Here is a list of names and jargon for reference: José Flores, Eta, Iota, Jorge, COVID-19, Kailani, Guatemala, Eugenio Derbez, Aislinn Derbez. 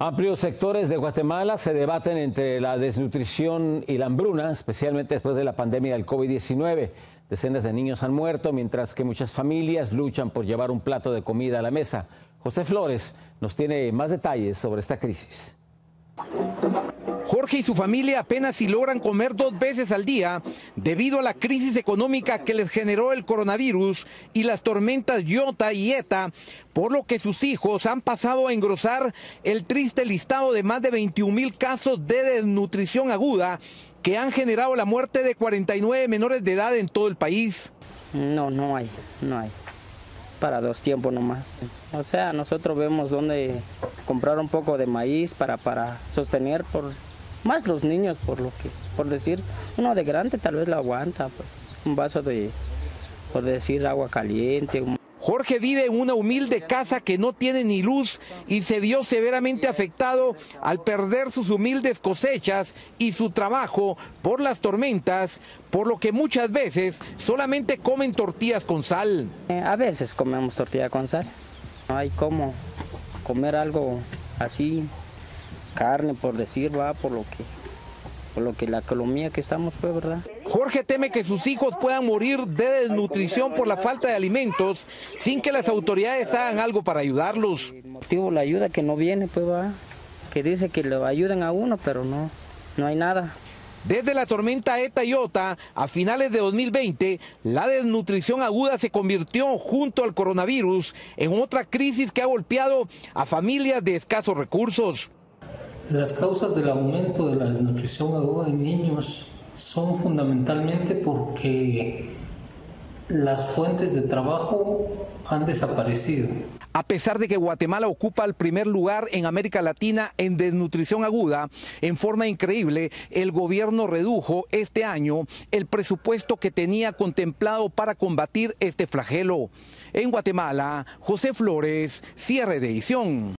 Amplios sectores de Guatemala se debaten entre la desnutrición y la hambruna, especialmente después de la pandemia del COVID-19. Decenas de niños han muerto, mientras que muchas familias luchan por llevar un plato de comida a la mesa. José Flores nos tiene más detalles sobre esta crisis. Jorge y su familia apenas si logran comer 2 veces al día debido a la crisis económica que les generó el coronavirus y las tormentas Iota y Eta, por lo que sus hijos han pasado a engrosar el triste listado de más de 21,000 casos de desnutrición aguda que han generado la muerte de 49 menores de edad en todo el país. No hay. Para 2 tiempos nomás. O sea, nosotros vemos dónde comprar un poco de maíz para sostener, por más los niños, por decir, uno de grande tal vez lo aguanta, pues, un vaso de, por decir, agua caliente. Jorge vive en una humilde casa que no tiene ni luz y se vio severamente afectado al perder sus humildes cosechas y su trabajo por las tormentas, por lo que muchas veces solamente comen tortillas con sal. A veces comemos tortilla con sal. No hay cómo comer algo así, carne por decir, va, por lo que la economía que estamos fue, ¿verdad? Jorge teme que sus hijos puedan morir de desnutrición por la falta de alimentos sin que las autoridades hagan algo para ayudarlos. El motivo, la ayuda que no viene, pues va, que dice que lo ayudan a uno, pero no hay nada. Desde la tormenta Eta y Iota, a finales de 2020, la desnutrición aguda se convirtió, junto al coronavirus, en otra crisis que ha golpeado a familias de escasos recursos. Las causas del aumento de la desnutrición aguda en niños son fundamentalmente porque las fuentes de trabajo han desaparecido. A pesar de que Guatemala ocupa el primer lugar en América Latina en desnutrición aguda, en forma increíble, el gobierno redujo este año el presupuesto que tenía contemplado para combatir este flagelo. En Guatemala, José Flores, cierre de edición.